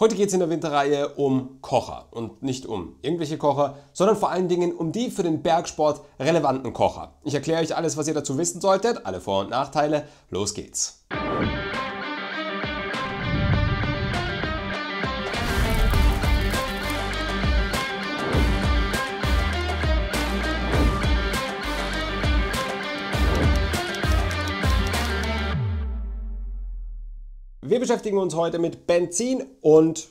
Heute geht es in der Winterreihe um Kocher und nicht um irgendwelche Kocher, sondern vor allen Dingen um die für den Bergsport relevanten Kocher. Ich erkläre euch alles, was ihr dazu wissen solltet, alle Vor- und Nachteile. Los geht's! Wir beschäftigen uns heute mit Benzin- und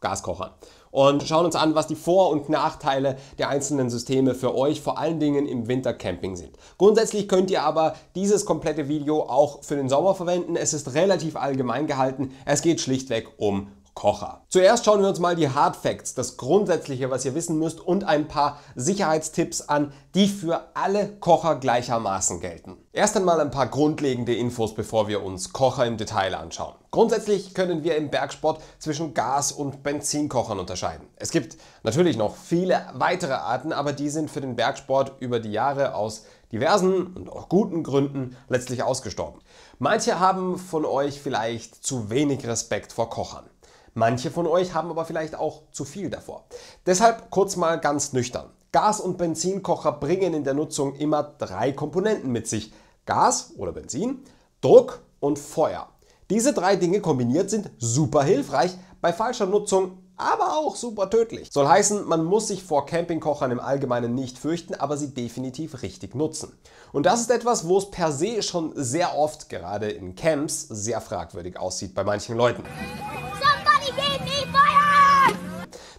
Gaskochern und schauen uns an, was die Vor- und Nachteile der einzelnen Systeme für euch vor allen Dingen im Wintercamping sind. Grundsätzlich könnt ihr aber dieses komplette Video auch für den Sommer verwenden. Es ist relativ allgemein gehalten. Es geht schlichtweg um Kocher. Zuerst schauen wir uns mal die Hard Facts, das Grundsätzliche, was ihr wissen müsst, und ein paar Sicherheitstipps an, die für alle Kocher gleichermaßen gelten. Erst einmal ein paar grundlegende Infos, bevor wir uns Kocher im Detail anschauen. Grundsätzlich können wir im Bergsport zwischen Gas- und Benzinkochern unterscheiden. Es gibt natürlich noch viele weitere Arten, aber die sind für den Bergsport über die Jahre aus diversen und auch guten Gründen letztlich ausgestorben. Manche haben von euch vielleicht zu wenig Respekt vor Kochern. Manche von euch haben aber vielleicht auch zu viel davor. Deshalb kurz mal ganz nüchtern. Gas- und Benzinkocher bringen in der Nutzung immer drei Komponenten mit sich. Gas oder Benzin, Druck und Feuer. Diese drei Dinge kombiniert sind super hilfreich, bei falscher Nutzung aber auch super tödlich. Soll heißen, man muss sich vor Campingkochern im Allgemeinen nicht fürchten, aber sie definitiv richtig nutzen. Und das ist etwas, wo es per se schon sehr oft, gerade in Camps, sehr fragwürdig aussieht bei manchen Leuten.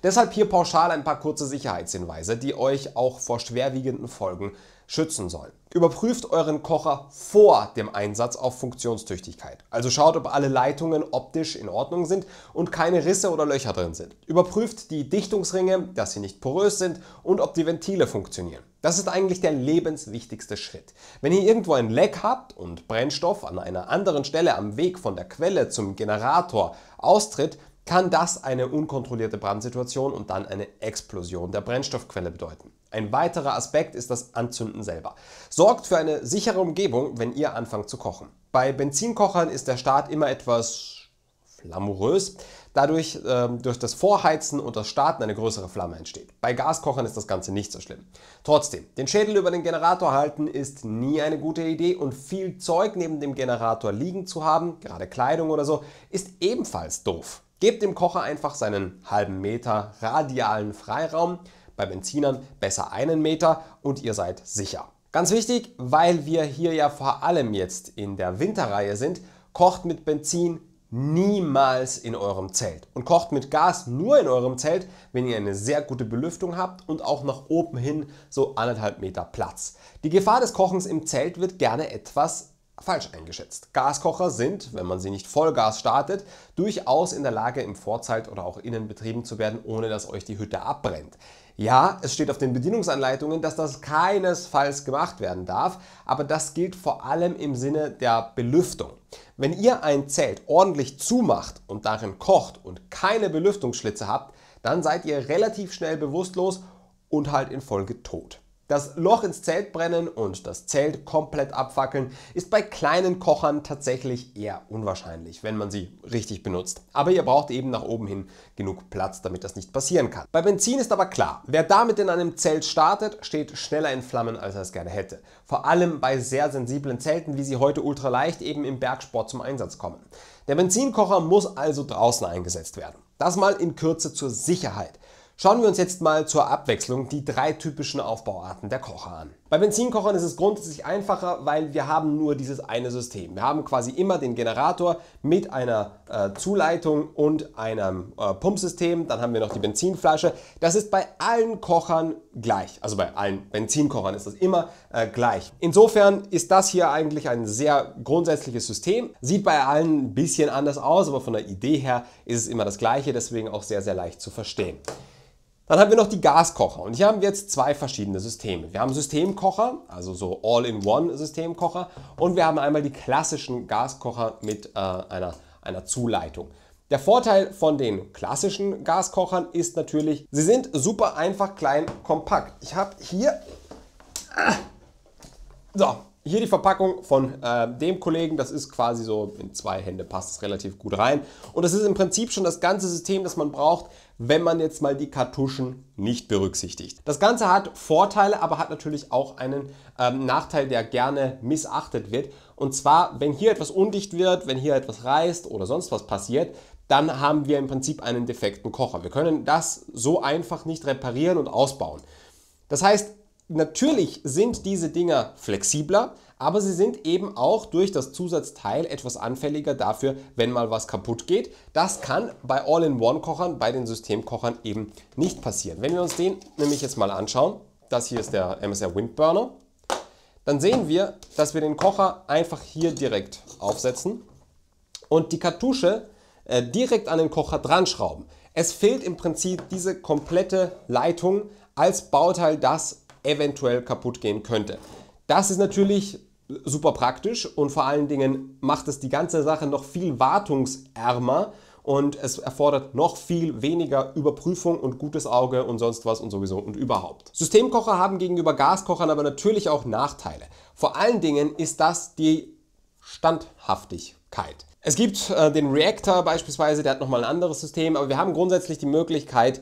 Deshalb hier pauschal ein paar kurze Sicherheitshinweise, die euch auch vor schwerwiegenden Folgen schützen sollen. Überprüft euren Kocher vor dem Einsatz auf Funktionstüchtigkeit. Also schaut, ob alle Leitungen optisch in Ordnung sind und keine Risse oder Löcher drin sind. Überprüft die Dichtungsringe, dass sie nicht porös sind und ob die Ventile funktionieren. Das ist eigentlich der lebenswichtigste Schritt. Wenn ihr irgendwo ein Leck habt und Brennstoff an einer anderen Stelle am Weg von der Quelle zum Generator austritt, kann das eine unkontrollierte Brandsituation und dann eine Explosion der Brennstoffquelle bedeuten. Ein weiterer Aspekt ist das Anzünden selber. Sorgt für eine sichere Umgebung, wenn ihr anfangt zu kochen. Bei Benzinkochern ist der Start immer etwas flammurös, dadurch durch das Vorheizen und das Starten eine größere Flamme entsteht. Bei Gaskochern ist das Ganze nicht so schlimm. Trotzdem, den Schädel über den Generator halten ist nie eine gute Idee und viel Zeug neben dem Generator liegen zu haben, gerade Kleidung oder so, ist ebenfalls doof. Gebt dem Kocher einfach seinen halben Meter radialen Freiraum, bei Benzinern besser 1 Meter und ihr seid sicher. Ganz wichtig, weil wir hier ja vor allem jetzt in der Winterreihe sind, kocht mit Benzin niemals in eurem Zelt und kocht mit Gas nur in eurem Zelt, wenn ihr eine sehr gute Belüftung habt und auch nach oben hin so 1,5 Meter Platz. Die Gefahr des Kochens im Zelt wird gerne etwas falsch eingeschätzt. Gaskocher sind, wenn man sie nicht Vollgas startet, durchaus in der Lage, im Vorzelt oder auch innen betrieben zu werden, ohne dass euch die Hütte abbrennt. Ja, es steht auf den Bedienungsanleitungen, dass das keinesfalls gemacht werden darf, aber das gilt vor allem im Sinne der Belüftung. Wenn ihr ein Zelt ordentlich zumacht und darin kocht und keine Belüftungsschlitze habt, dann seid ihr relativ schnell bewusstlos und halt in Folge tot. Das Loch ins Zelt brennen und das Zelt komplett abfackeln ist bei kleinen Kochern tatsächlich eher unwahrscheinlich, wenn man sie richtig benutzt. Aber ihr braucht eben nach oben hin genug Platz, damit das nicht passieren kann. Bei Benzin ist aber klar, wer damit in einem Zelt startet, steht schneller in Flammen, als er es gerne hätte. Vor allem bei sehr sensiblen Zelten, wie sie heute ultraleicht eben im Bergsport zum Einsatz kommen. Der Benzinkocher muss also draußen eingesetzt werden. Das mal in Kürze zur Sicherheit. Schauen wir uns jetzt mal zur Abwechslung die drei typischen Aufbauarten der Kocher an. Bei Benzinkochern ist es grundsätzlich einfacher, weil wir haben nur dieses eine System. Wir haben quasi immer den Generator mit einer Zuleitung und einem Pumpsystem. Dann haben wir noch die Benzinflasche. Das ist bei allen Kochern gleich. Also bei allen Benzinkochern ist das immer gleich. Insofern ist das hier eigentlich ein sehr grundsätzliches System. Sieht bei allen ein bisschen anders aus, aber von der Idee her ist es immer das Gleiche. Deswegen auch sehr, sehr leicht zu verstehen. Dann haben wir noch die Gaskocher und hier haben wir jetzt zwei verschiedene Systeme. Wir haben Systemkocher, also so All-in-One Systemkocher, und wir haben einmal die klassischen Gaskocher mit einer Zuleitung. Der Vorteil von den klassischen Gaskochern ist natürlich, sie sind super einfach, klein, kompakt. Ich habe hier, so, Hier die Verpackung von dem Kollegen, das ist quasi so, in zwei Hände passt es relativ gut rein. Und das ist im Prinzip schon das ganze System, das man braucht, wenn man jetzt mal die Kartuschen nicht berücksichtigt. Das Ganze hat Vorteile, aber hat natürlich auch einen Nachteil, der gerne missachtet wird. Und zwar, wenn hier etwas undicht wird, wenn hier etwas reißt oder sonst was passiert, dann haben wir im Prinzip einen defekten Kocher. Wir können das so einfach nicht reparieren und ausbauen. Das heißt, natürlich sind diese Dinger flexibler, aber sie sind eben auch durch das Zusatzteil etwas anfälliger dafür, wenn mal was kaputt geht. Das kann bei All-in-One-Kochern, bei den Systemkochern eben nicht passieren. Wenn wir uns den nämlich jetzt mal anschauen, das hier ist der MSR Windburner, dann sehen wir, dass wir den Kocher einfach hier direkt aufsetzen und die Kartusche direkt an den Kocher dran schrauben. Es fehlt im Prinzip diese komplette Leitung als Bauteil, das eventuell kaputt gehen könnte. Das ist natürlich super praktisch und vor allen Dingen macht es die ganze Sache noch viel wartungsärmer und es erfordert noch viel weniger Überprüfung und gutes Auge und sonst was und sowieso und überhaupt. Systemkocher haben gegenüber Gaskochern aber natürlich auch Nachteile. Vor allen Dingen ist das die Standhaftigkeit. Es gibt den Reactor beispielsweise, der hat nochmal ein anderes System, aber wir haben grundsätzlich die Möglichkeit,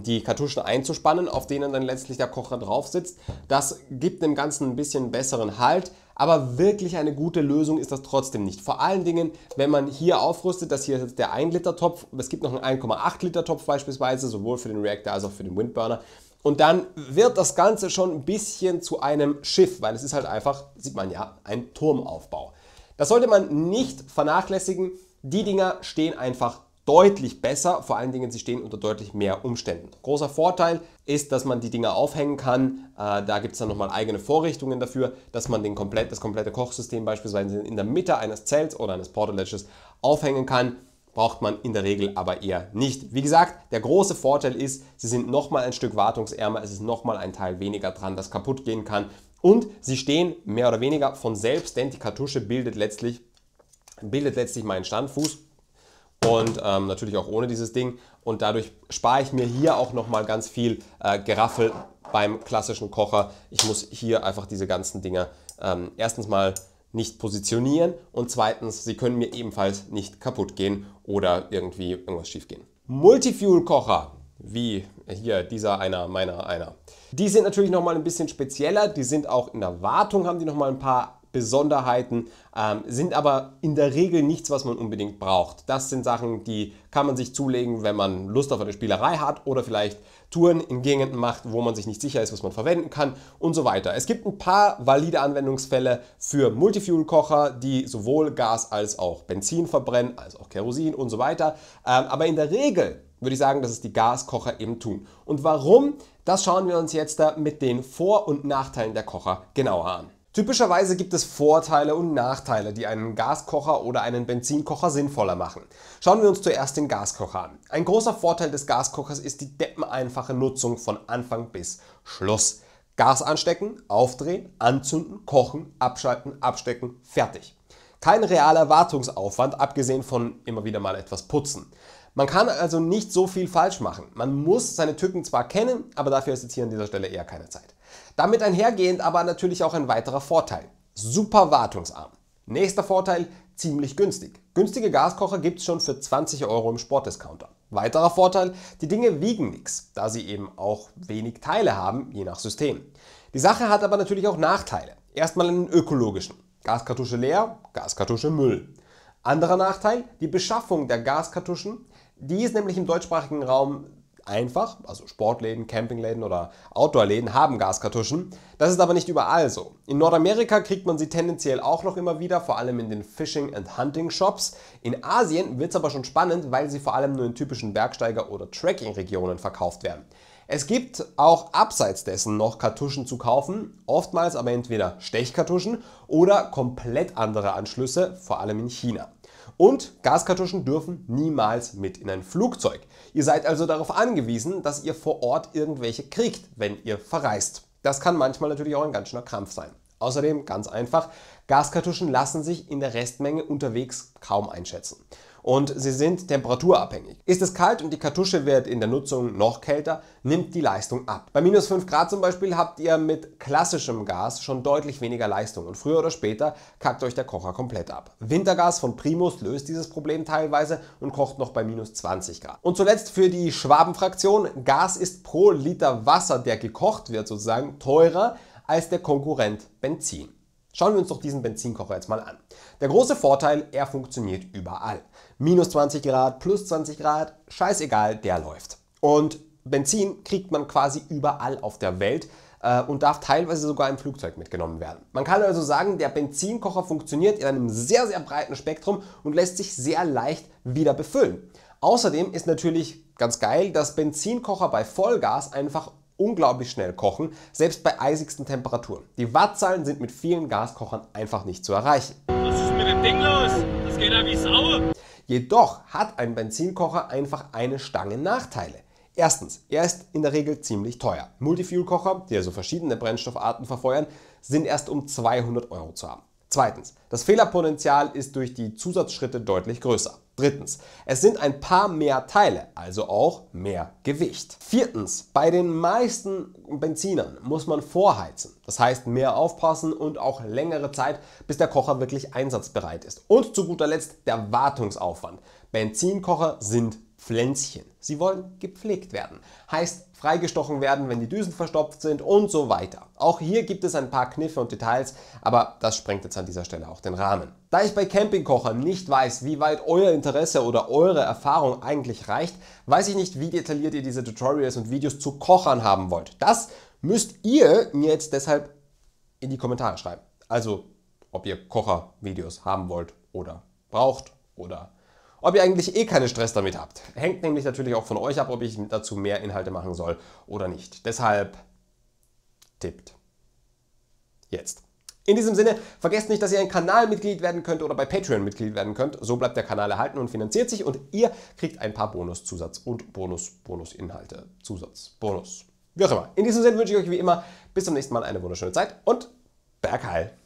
die Kartuschen einzuspannen, auf denen dann letztlich der Kocher drauf sitzt. Das gibt dem Ganzen ein bisschen besseren Halt, aber wirklich eine gute Lösung ist das trotzdem nicht. Vor allen Dingen, wenn man hier aufrüstet, das hier ist jetzt der 1-Liter-Topf, es gibt noch einen 1,8-Liter-Topf beispielsweise, sowohl für den Reactor als auch für den Windburner. Und dann wird das Ganze schon ein bisschen zu einem Schiff, weil es ist halt einfach, sieht man ja, ein Turmaufbau. Das sollte man nicht vernachlässigen. Die Dinger stehen einfach deutlich besser, vor allen Dingen sie stehen unter deutlich mehr Umständen. Großer Vorteil ist, dass man die Dinger aufhängen kann. Da gibt es dann nochmal eigene Vorrichtungen dafür, dass man das komplette Kochsystem beispielsweise in der Mitte eines Zelts oder eines Portaledges aufhängen kann. Braucht man in der Regel aber eher nicht. Wie gesagt, der große Vorteil ist, sie sind nochmal ein Stück wartungsärmer, es ist nochmal ein Teil weniger dran, das kaputt gehen kann. Und sie stehen mehr oder weniger von selbst, denn die Kartusche bildet letztlich meinen Standfuß und natürlich auch ohne dieses Ding. Und dadurch spare ich mir hier auch nochmal ganz viel Geraffel beim klassischen Kocher. Ich muss hier einfach diese ganzen Dinger erstens mal nicht positionieren und zweitens, sie können mir ebenfalls nicht kaputt gehen oder irgendwie irgendwas schief gehen. Multifuel-Kocher, wie hier dieser, einer. Die sind natürlich nochmal ein bisschen spezieller, die sind auch in der Wartung, haben die nochmal ein paar Besonderheiten, sind aber in der Regel nichts, was man unbedingt braucht. Das sind Sachen, die kann man sich zulegen, wenn man Lust auf eine Spielerei hat oder vielleicht Touren in Gegenden macht, wo man sich nicht sicher ist, was man verwenden kann und so weiter. Es gibt ein paar valide Anwendungsfälle für Multifuel-Kocher, die sowohl Gas als auch Benzin verbrennen, als auch Kerosin und so weiter, aber in der Regel würde ich sagen, dass es die Gaskocher eben tun. Und warum? Das schauen wir uns jetzt da mit den Vor- und Nachteilen der Kocher genauer an. Typischerweise gibt es Vorteile und Nachteile, die einen Gaskocher oder einen Benzinkocher sinnvoller machen. Schauen wir uns zuerst den Gaskocher an. Ein großer Vorteil des Gaskochers ist die deppeneinfache Nutzung von Anfang bis Schluss. Gas anstecken, aufdrehen, anzünden, kochen, abschalten, abstecken, fertig. Kein realer Wartungsaufwand, abgesehen von immer wieder mal etwas putzen. Man kann also nicht so viel falsch machen. Man muss seine Tücken zwar kennen, aber dafür ist jetzt hier an dieser Stelle eher keine Zeit. Damit einhergehend aber natürlich auch ein weiterer Vorteil. Super wartungsarm. Nächster Vorteil, ziemlich günstig. Günstige Gaskocher gibt es schon für 20 € im Sportdiscounter. Weiterer Vorteil, die Dinge wiegen nichts, da sie eben auch wenig Teile haben, je nach System. Die Sache hat aber natürlich auch Nachteile. Erstmal einen ökologischen. Gaskartusche leer, Gaskartusche Müll. Anderer Nachteil, die Beschaffung der Gaskartuschen. Die ist nämlich im deutschsprachigen Raum einfach, also Sportläden, Campingläden oder Outdoorläden haben Gaskartuschen. Das ist aber nicht überall so. In Nordamerika kriegt man sie tendenziell auch noch immer wieder, vor allem in den Fishing and Hunting Shops. In Asien wird es aber schon spannend, weil sie vor allem nur in typischen Bergsteiger- oder Trekking-Regionen verkauft werden. Es gibt auch abseits dessen noch Kartuschen zu kaufen, oftmals aber entweder Stechkartuschen oder komplett andere Anschlüsse, vor allem in China. Und Gaskartuschen dürfen niemals mit in ein Flugzeug. Ihr seid also darauf angewiesen, dass ihr vor Ort irgendwelche kriegt, wenn ihr verreist. Das kann manchmal natürlich auch ein ganz schöner Krampf sein. Außerdem ganz einfach, Gaskartuschen lassen sich in der Restmenge unterwegs kaum einschätzen. und sie sind temperaturabhängig. Ist es kalt und die Kartusche wird in der Nutzung noch kälter, nimmt die Leistung ab. Bei minus 5 Grad zum Beispiel habt ihr mit klassischem Gas schon deutlich weniger Leistung und früher oder später kackt euch der Kocher komplett ab. Wintergas von Primus löst dieses Problem teilweise und kocht noch bei minus 20 Grad. Und zuletzt für die Schwabenfraktion: Gas ist pro Liter Wasser, der gekocht wird sozusagen, teurer als der Konkurrent Benzin. Schauen wir uns doch diesen Benzinkocher jetzt mal an. Der große Vorteil, er funktioniert überall. Minus 20 Grad, plus 20 Grad, scheißegal, der läuft. Und Benzin kriegt man quasi überall auf der Welt und darf teilweise sogar im Flugzeug mitgenommen werden. Man kann also sagen, der Benzinkocher funktioniert in einem sehr, sehr breiten Spektrum und lässt sich sehr leicht wieder befüllen. Außerdem ist natürlich ganz geil, dass Benzinkocher bei Vollgas einfach unglaublich schnell kochen, selbst bei eisigsten Temperaturen. Die Wattzahlen sind mit vielen Gaskochern einfach nicht zu erreichen. Was ist mit dem Ding los? Das geht ja wie Sau. Jedoch hat ein Benzinkocher einfach eine Stange Nachteile. Erstens, er ist in der Regel ziemlich teuer. Multifuel-Kocher, die also verschiedene Brennstoffarten verfeuern, sind erst um 200 Euro zu haben. Zweitens, das Fehlerpotenzial ist durch die Zusatzschritte deutlich größer. Drittens, es sind ein paar mehr Teile, also auch mehr Gewicht. Viertens, bei den meisten Benzinern muss man vorheizen, das heißt mehr aufpassen und auch längere Zeit, bis der Kocher wirklich einsatzbereit ist. Und zu guter Letzt der Wartungsaufwand. Benzinkocher sind Pflänzchen. Sie wollen gepflegt werden. Heißt, freigestochen werden, wenn die Düsen verstopft sind und so weiter. Auch hier gibt es ein paar Kniffe und Details, aber das sprengt jetzt an dieser Stelle auch den Rahmen. Da ich bei Campingkochern nicht weiß, wie weit euer Interesse oder eure Erfahrung eigentlich reicht, weiß ich nicht, wie detailliert ihr diese Tutorials und Videos zu Kochern haben wollt. Das müsst ihr mir jetzt deshalb in die Kommentare schreiben. Also, ob ihr Kochervideos haben wollt oder braucht oder ob ihr eigentlich eh keinen Stress damit habt. Hängt nämlich natürlich auch von euch ab, ob ich dazu mehr Inhalte machen soll oder nicht. Deshalb tippt jetzt. In diesem Sinne, vergesst nicht, dass ihr ein Kanalmitglied werden könnt oder bei Patreon Mitglied werden könnt. So bleibt der Kanal erhalten und finanziert sich und ihr kriegt ein paar Bonuszusatz- und Bonus-Bonusinhalte. Zusatz-Bonus. Wie auch immer. In diesem Sinne wünsche ich euch wie immer bis zum nächsten Mal eine wunderschöne Zeit und Berg heil!